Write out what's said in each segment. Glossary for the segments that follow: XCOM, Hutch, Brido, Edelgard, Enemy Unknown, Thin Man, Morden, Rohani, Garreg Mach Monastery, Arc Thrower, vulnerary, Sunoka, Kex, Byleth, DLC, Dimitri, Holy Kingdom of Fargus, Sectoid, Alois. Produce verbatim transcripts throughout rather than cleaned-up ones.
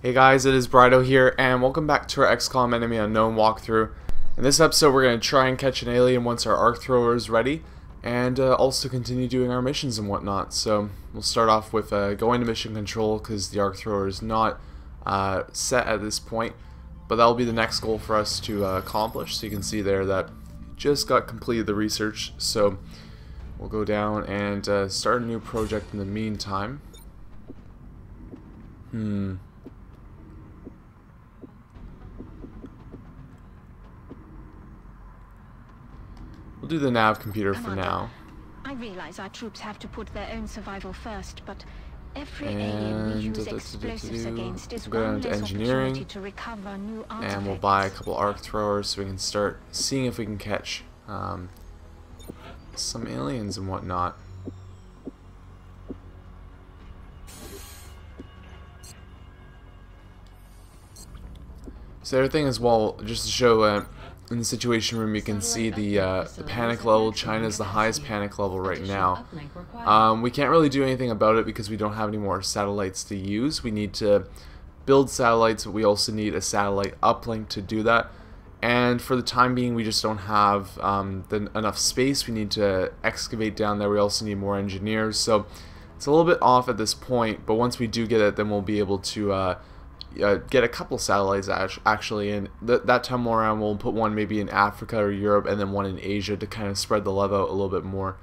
Hey guys, it is Brido here, and welcome back to our X COM Enemy Unknown walkthrough. In this episode, we're going to try and catch an alien once our Arc Thrower is ready, and uh, also continue doing our missions and whatnot. So, we'll start off with uh, going to Mission Control, because the Arc Thrower is not uh, set at this point, but that'll be the next goal for us to uh, accomplish. So you can see there that just got completed the research, so we'll go down and uh, start a new project in the meantime. Hmm... We'll do the nav computer for now. I realize our troops have to put their own survival first, but every alien we use explosives against is one less opportunity to recover new artifacts. And we'll buy a couple arc throwers so we can start seeing if we can catch um, some aliens and whatnot. So everything as well, just to show uh, in the situation room, you can see the, uh, the panic level. China's the highest panic level right now. Um, we can't really do anything about it because we don't have any more satellites to use. We need to build satellites, but we also need a satellite uplink to do that. And for the time being, we just don't have um, the, enough space. We need to excavate down there. We also need more engineers. So it's a little bit off at this point, but once we do get it, then we'll be able to uh, Uh, get a couple satellites actually, and th that time around we'll put one maybe in Africa or Europe, and then one in Asia to kind of spread the love out a little bit more.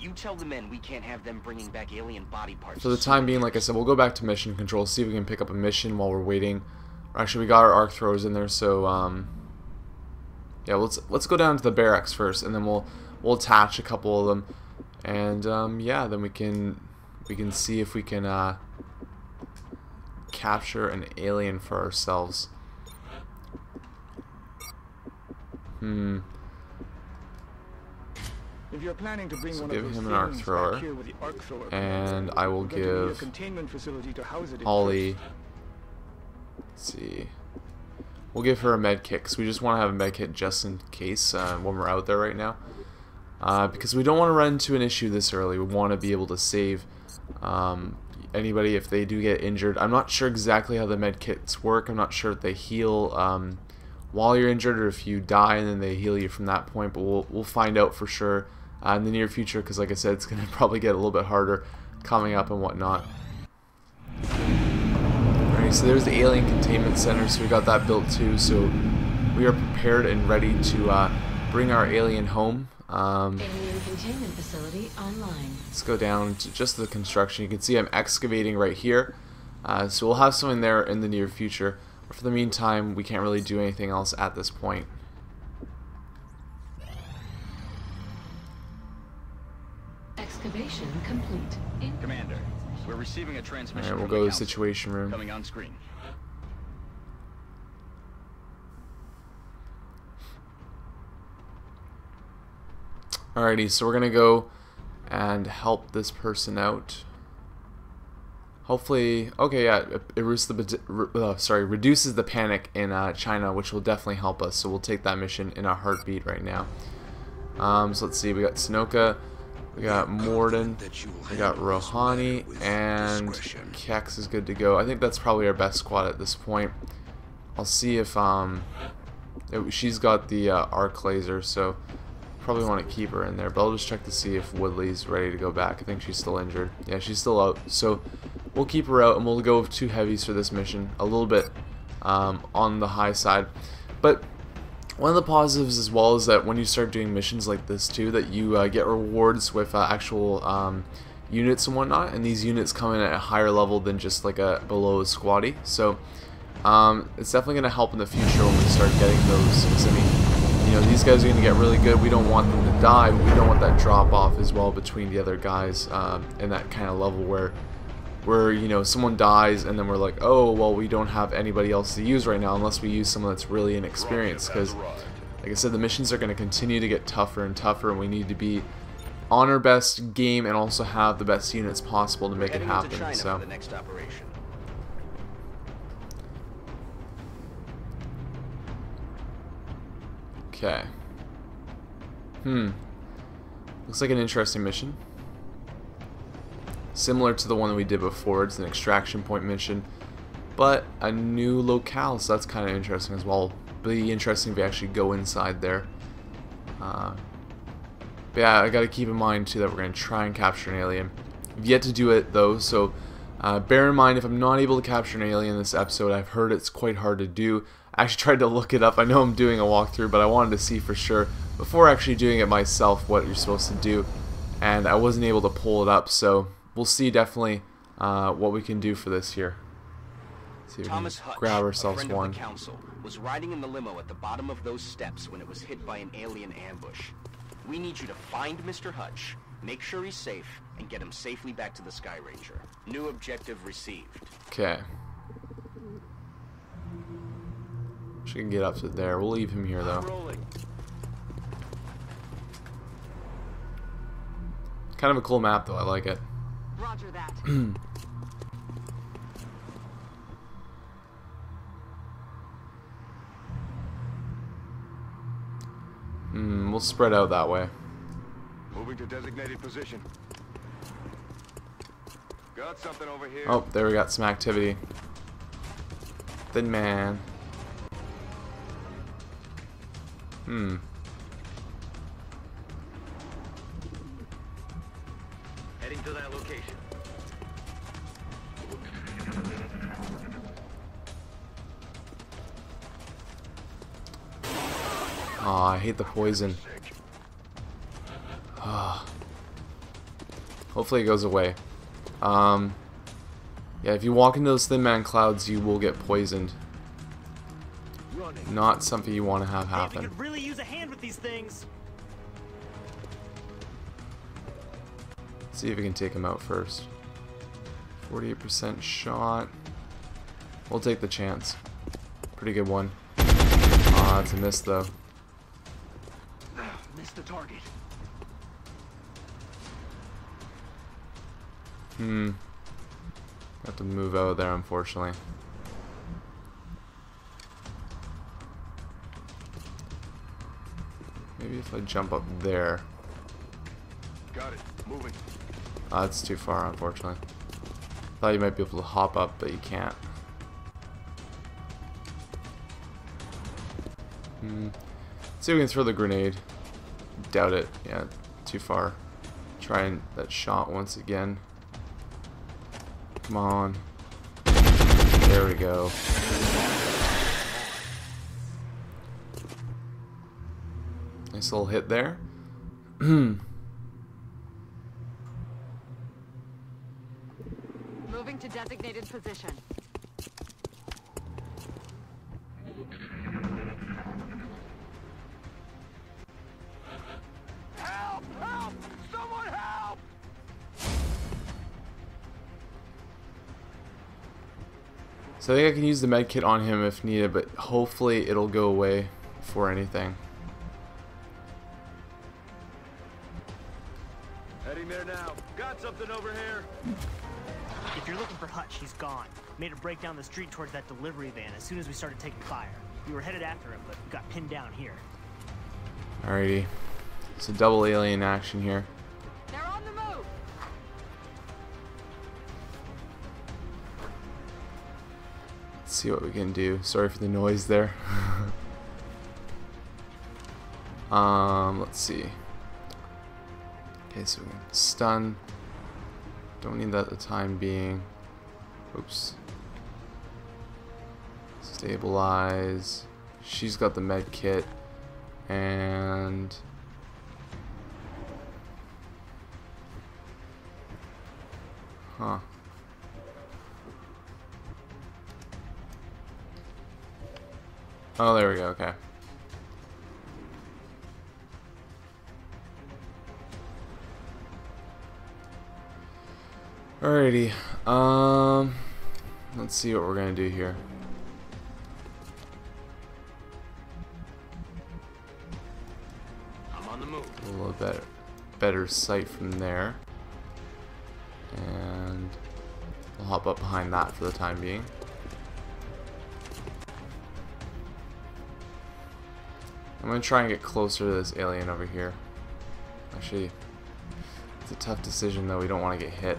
You tell the men we can't have them bringing back alien body parts. For the time being, like I said, we'll go back to Mission Control, see if we can pick up a mission while we're waiting. Actually, we got our arc throwers in there, so um, yeah, let's let's go down to the barracks first, and then we'll we'll attach a couple of them, and um, yeah, then we can we can see if we can. Uh, capture an alien for ourselves. Hmm. If you're planning to bring so one give of him an arc thrower, arc thrower and I will give containment facility to house it Ollie. Let's see. We'll give her a med kit, because we just want to have a med kit just in case uh, when we're out there right now. Uh, because we don't want to run into an issue this early. We want to be able to save um, anybody if they do get injured. I'm not sure exactly how the med kits work. I'm not sure if they heal um, while you're injured, or if you die and then they heal you from that point, but we'll, we'll find out for sure uh, in the near future, because like I said, it's going to probably get a little bit harder coming up and whatnot. Alright, so there's the alien containment center, so we got that built too, so we are prepared and ready to uh, bring our alien home. Um, containment facility online. Let's go down to just the construction. You can see I'm excavating right here, uh, so we'll have something there in the near future. But for the meantime, we can't really do anything else at this point. Excavation complete. In Commander, we're receiving a transmission. All right, we'll go to the situation room. Coming on screen. Alrighty, so we're gonna go and help this person out. Hopefully, okay, yeah, it, it reduces the re, uh, sorry reduces the panic in uh, China, which will definitely help us. So we'll take that mission in a heartbeat right now. Um, so let's see, we got Sunoka, we got Morden, we got Rohani, and Kex is good to go. I think that's probably our best squad at this point. I'll see if um, it, she's got the uh, arc laser, so. Probably want to keep her in there, but I'll just check to see if Woodley's ready to go back. I think she's still injured. Yeah, she's still out, so we'll keep her out, and we'll go with two heavies for this mission. A little bit um, on the high side, but one of the positives as well is that when you start doing missions like this too, that you uh, get rewards with uh, actual um, units and whatnot, and these units come in at a higher level than just like a below a squatty, so um, it's definitely going to help in the future when we start getting those, because I mean, you know, these guys are going to get really good. We don't want them to die, but we don't want that drop-off as well between the other guys um, and that kind of level where, where, you know, someone dies and then we're like, oh, well, we don't have anybody else to use right now unless we use someone that's really inexperienced, because, like I said, the missions are going to continue to get tougher and tougher, and we need to be on our best game and also have the best units possible to make it happen, so... Okay. Hmm. Looks like an interesting mission. Similar to the one that we did before. It's an extraction point mission. but a new locale, so that's kind of interesting as well. It'll be interesting if we actually go inside there. Uh, yeah, I gotta keep in mind too that we're gonna try and capture an alien. I've yet to do it though, so uh, bear in mind if I'm not able to capture an alien this episode, I've heard it's quite hard to do. I actually tried to look it up. I know I'm doing a walkthrough, but I wanted to see for sure before actually doing it myself what you're supposed to do, and I wasn't able to pull it up, so we'll see definitely uh, what we can do for this here. See if Thomas we can Hutch, grab ourselves one. The council, was riding in the limo at the bottom of those steps when it was hit by an alien ambush. We need you to find Mister Hutch, make sure he's safe, and get him safely back to the Sky Ranger. New objective received. Okay. She can get up to there. We'll leave him here though. Kind of a cool map though. I like it. Roger that. Hmm, we'll spread out that way. Moving to designated position. Got something over here. Oh, there we got some activity. Thin Man. Hmm. Heading to that location. Aw, oh, I hate the poison. Oh. Hopefully it goes away. Um, yeah, if you walk into those Thin Man clouds, you will get poisoned. Not something you want to have happen. Hey, we could really use a hand with these things. Let's see if we can take him out first. forty-eight percent shot. We'll take the chance. Pretty good one. Ah, it's a miss though. Missed the target. Hmm. Have to move out of there, unfortunately. Maybe if I jump up there. Got it. Moving. Uh, that's too far, unfortunately. Thought you might be able to hop up, but you can't. Hmm. Let's see if we can throw the grenade. Doubt it. Yeah, too far. Trying that shot once again. Come on. There we go. Nice little hit there. Moving to designated position. Help! Help! Someone help! So I think I can use the med kit on him if needed, but hopefully it'll go away before anything. If you're looking for Hutch, he's gone. Made a break down the street towards that delivery van as soon as we started taking fire. We were headed after him, but got pinned down here. Alrighty. It's a double alien action here. They're on the move. Let's see what we can do. Sorry for the noise there. um, let's see. Okay, so we can stun. Don't need that at the time being. Oops. Stabilize. She's got the med kit. And huh. Oh, there we go, okay. Alrighty, um, let's see what we're gonna do here. I'm on the move. A little better, better sight from there, and we'll hop up behind that for the time being. I'm gonna try and get closer to this alien over here. Actually, it's a tough decision though. We don't want to get hit.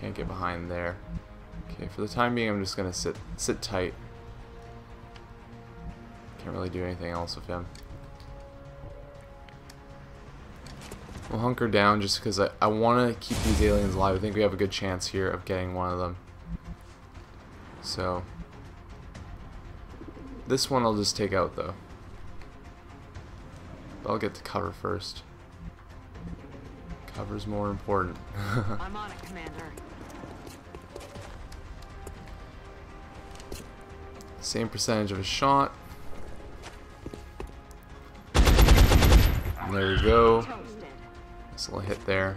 Can't get behind there. Okay, for the time being, I'm just gonna sit sit tight. Can't really do anything else with him. We'll hunker down just because I, I want to keep these aliens alive. I think we have a good chance here of getting one of them. So this one I'll just take out though. I'll get to cover first. Cover's more important. I'm on it, Commander. Same percentage of a shot. And there we go. Nice little hit there.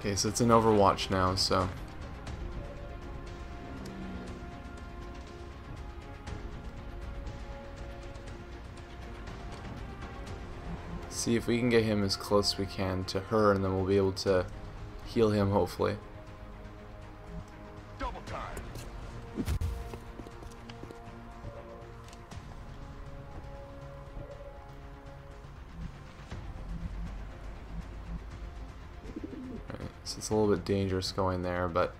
Okay, so it's an Overwatch now, so. See if we can get him as close as we can to her, and then we'll be able to heal him, hopefully. Double time. Right, so it's a little bit dangerous going there, but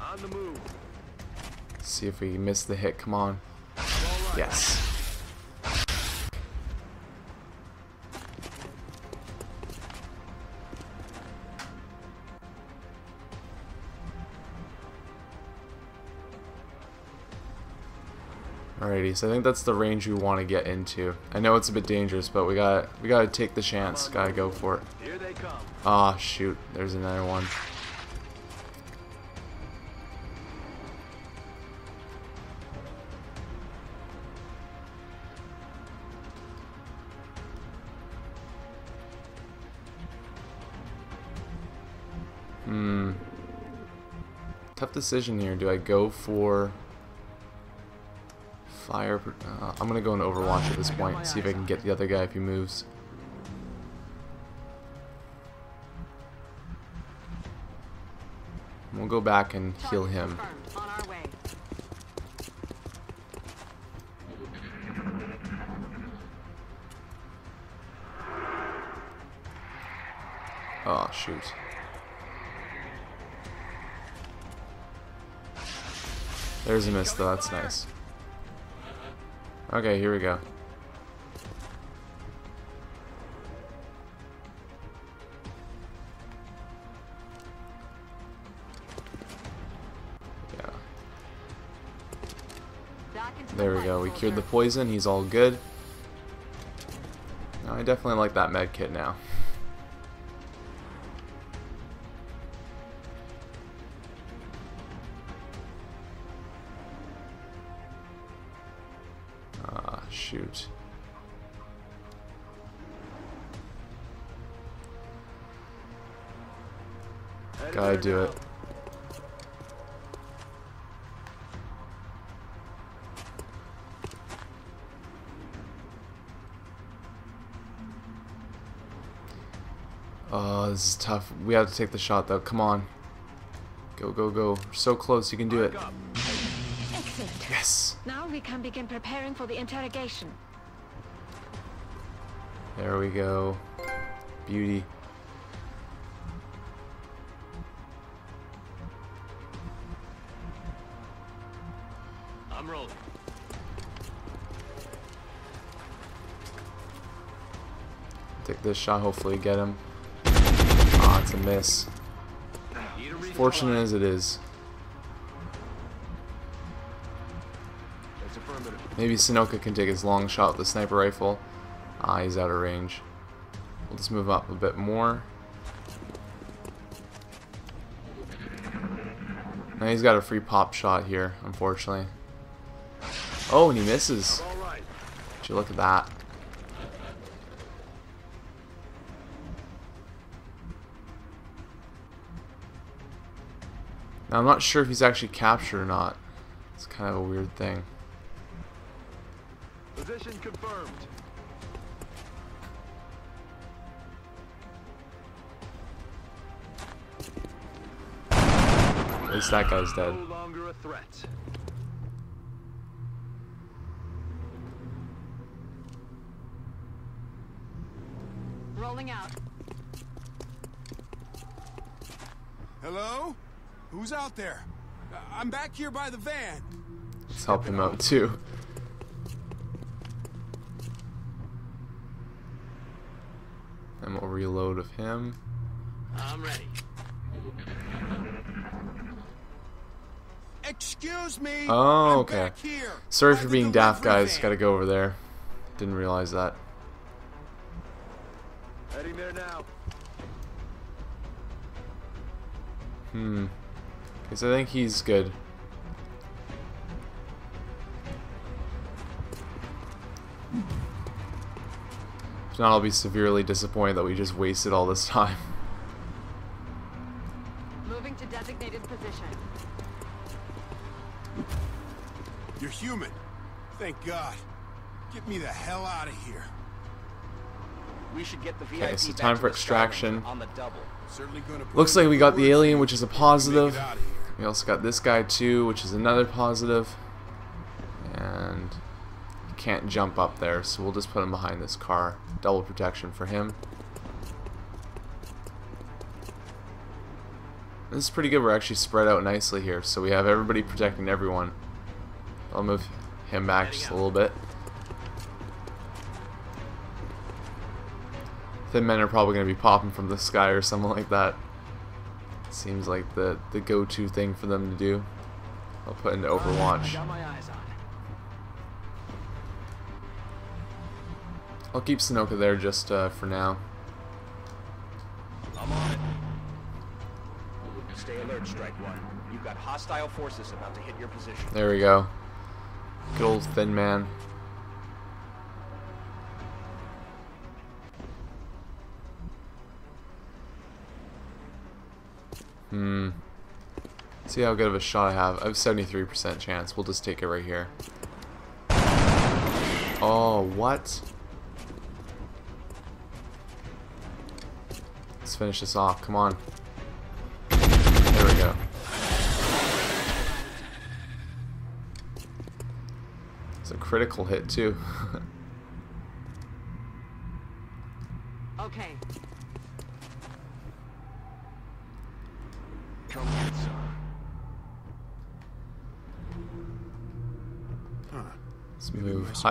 on the move. See if we miss the hit. Come on. Yes. Alrighty, so I think that's the range we want to get into. I know it's a bit dangerous, but we got we got to take the chance. Got to go for it. Here they come. Ah, shoot! There's another one. Hmm. Tough decision here. Do I go for? Fire. Uh, I'm gonna go in Overwatch at this point. See if I can get the other guy if he moves. And we'll go back and heal him. Oh shoot. There's a miss though. That's nice. Okay, here we go. Yeah. There we go. We cured the poison. He's all good. No, I definitely like that med kit now. Shoot. Gotta do it. Oh, this is tough. We have to take the shot though. Come on. Go, go, go. We're so close. You can do it. Yes. Now we can begin preparing for the interrogation. There we go. Beauty. I'm rolling. Take this shot, hopefully get him. Ah, oh, it's a miss. Fortunate as it is. Maybe Sunoka can take his long shot with the sniper rifle. Ah, he's out of range. We'll just move up a bit more. Now he's got a free pop shot here, unfortunately. Oh, and he misses. Would you look at that? Now I'm not sure if he's actually captured or not. It's kind of a weird thing. Position confirmed. At least that guy's dead. No longer a threat. Rolling out. Hello? Who's out there? I'm back here by the van. Let's help him out too. And we'll reload of him. I'm ready. Excuse me. Oh, okay. Sorry for being daft, guys. Gotta go over there. Didn't realize that. Heading there now. Hmm. Because I think he's good. If not, I'll be severely disappointed that we just wasted all this time. Moving to designated position. You're human. Thank God. Get me the hell out of here. We should get the V I P. Okay, so time for extraction. On the double. Looks like we got the alien, which is a positive. We also got this guy too, which is another positive. And he can't jump up there, so we'll just put him behind this car. Double protection for him. This is pretty good. We're actually spread out nicely here, so we have everybody protecting everyone. I'll move him back just a little bit. Thin Men are probably going to be popping from the sky or something like that. Seems like the, the go-to thing for them to do. I'll put into Overwatch. I'll keep Sunoka there just uh, for now. I'm on it. Stay alert, Strike One. You've got hostile forces about to hit your position. There we go. Good old Thin Man. Hmm. See how good of a shot I have. I have seventy-three percent chance. We'll just take it right here. Oh, what? Let's finish this off. Come on. There we go. It's a critical hit, too. Okay. Let's move Hutch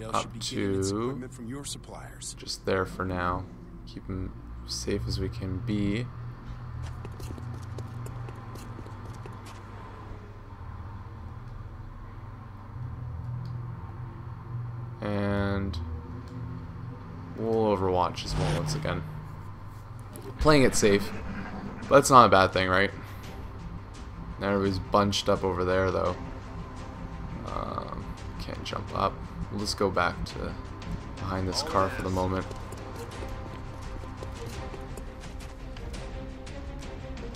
up to just there for now. Keep him safe as we can be. And we'll overwatch as well once again. Playing it safe. But that's not a bad thing, right? Now everybody's bunched up over there, though. Um, can't jump up. We'll just go back to behind this car for the moment.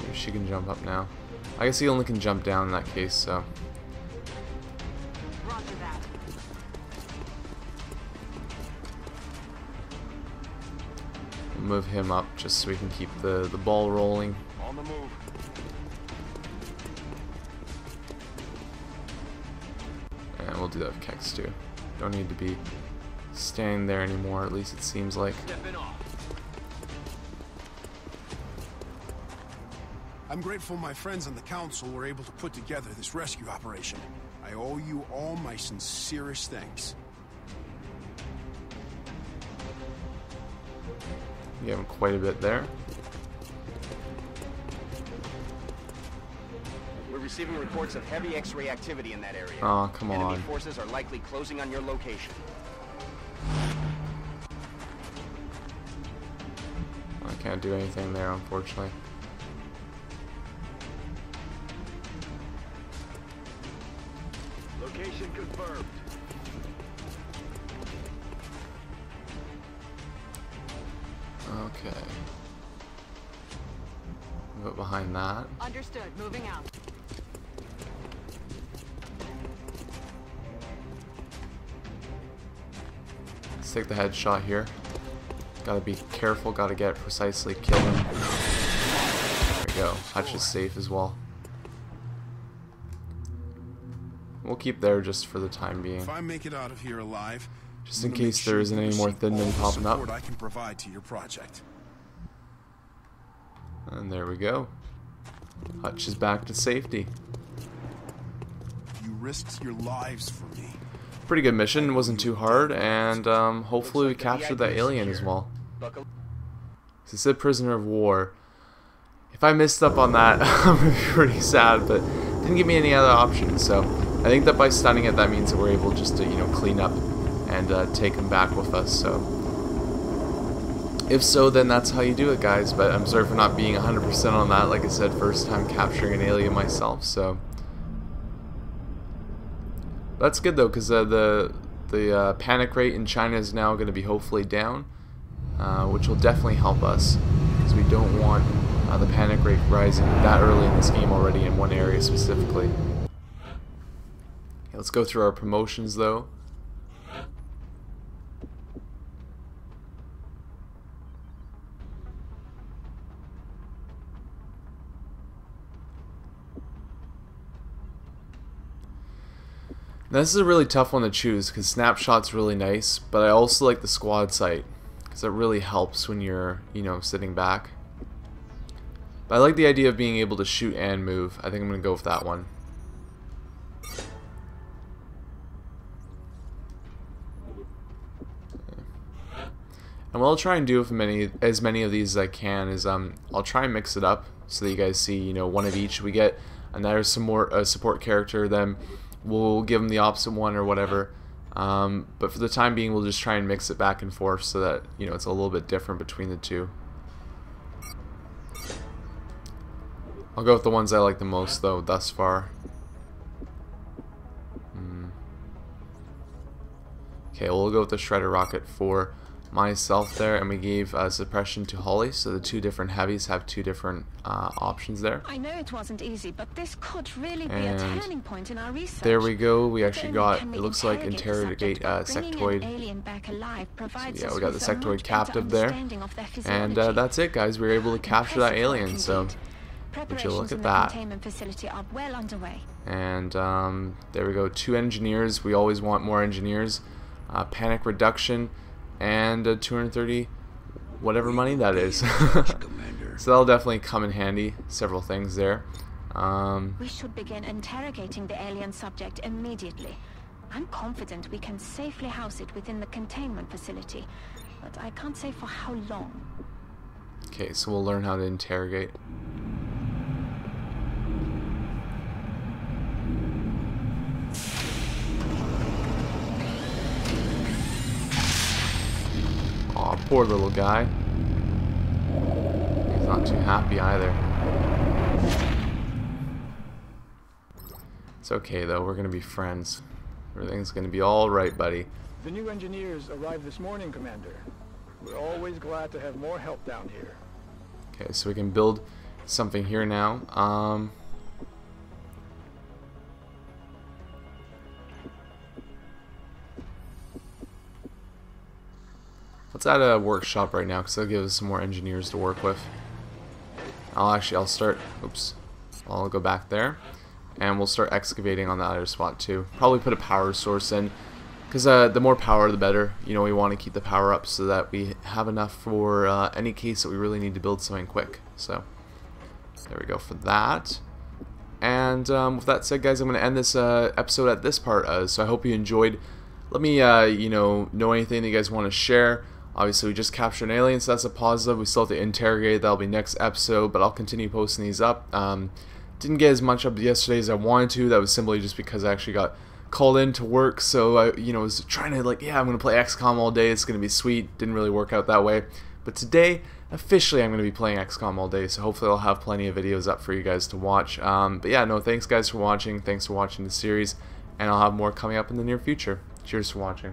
Maybe she can jump up now. I guess he only can jump down in that case, so. Move him up just so we can keep the, the ball rolling. On the move. And we'll do that with Kex too. Don't need to be standing there anymore, at least it seems like. Stepping off. I'm grateful my friends on the council were able to put together this rescue operation. I owe you all my sincerest thanks. You have quite a bit there. We're receiving reports of heavy X-ray activity in that area. Oh, come on. Enemy forces are likely closing on your location. I can't do anything there, unfortunately. Location confirmed. Okay. But behind that. Understood. Moving out. Let's take the headshot here. Gotta be careful. Gotta get it precisely. Kill him. There we go. Hutch is safe as well. We'll keep there just for the time being. If I make it out of here alive, just in case there isn't any more Thin Men popping up. I can provide to your project. And there we go. Hutch is back to safety. You risked your lives for me. Pretty good mission, wasn't too hard, and um, hopefully we captured that alien as well. He said prisoner of war. If I missed up on that, I'm gonna be pretty sad, but it didn't give me any other options, so I think that by stunning it, that means that we're able just to, you know, clean up and uh, take him back with us, so. If so, then that's how you do it, guys, but I'm sorry for not being one hundred percent on that. Like I said, first time capturing an alien myself, so. That's good though, because uh, the the uh, panic rate in China is now going to be hopefully down, uh, which will definitely help us, because we don't want uh, the panic rate rising that early in this game already in one area specifically. Okay, let's go through our promotions though. Now, this is a really tough one to choose because snapshot's really nice, but I also like the squad sight because it really helps when you're, you know, sitting back. But I like the idea of being able to shoot and move. I think I'm going to go with that one. And what I'll try and do with many, as many of these as I can is um, I'll try and mix it up so that you guys see, you know, one of each. We get another some more uh, support character, then we'll give them the opposite one or whatever, um, but for the time being we'll just try and mix it back and forth so that, you know, it's a little bit different between the two. I'll go with the ones I like the most though thus far. Hmm. Okay, we'll go with the Shredder Rocket for myself there, and we gave uh, suppression to Holly, so the two different heavies have two different uh, options there. I know it wasn't easy, but this could really be a turning point in our research. There we go. We actually got, it looks like, interrogate uh, Sectoid. So yeah, we got the Sectoid captive there, and uh, that's it, guys. We were able to capture that alien. So would you look at that? And um, there we go. Two engineers. We always want more engineers. Uh, panic reduction. And uh, two hundred thirty whatever money that is. So that'll definitely come in handy, several things there. Um, we should begin interrogating the alien subject immediately. I'm confident we can safely house it within the containment facility, but I can't say for how long. Okay, so we'll learn how to interrogate. Poor little guy. He's not too happy either. It's okay though, we're gonna be friends. Everything's gonna be alright, buddy. The new engineers arrived this morning, Commander. We're always glad to have more help down here. Okay, so we can build something here now. Um, Let's add a workshop right now because they'll give us some more engineers to work with. I'll actually, I'll start, oops, I'll go back there and we'll start excavating on that other spot too. Probably put a power source in because uh, the more power the better. You know, we want to keep the power up so that we have enough for uh, any case that we really need to build something quick. So there we go for that. And um, with that said, guys, I'm going to end this uh, episode at this part. Uh, so I hope you enjoyed. Let me, uh, you know, know anything that you guys want to share. Obviously, we just captured an alien, so that's a positive. We still have to interrogate. That'll be next episode, but I'll continue posting these up. Um, didn't get as much up yesterday as I wanted to. That was simply just because I actually got called in to work. So I, you know, was trying to like, yeah, I'm gonna play X COM all day. It's gonna be sweet. Didn't really work out that way. But today, officially, I'm gonna be playing X COM all day. So hopefully, I'll have plenty of videos up for you guys to watch. Um, but yeah, no, thanks guys for watching. Thanks for watching the series, and I'll have more coming up in the near future. Cheers for watching.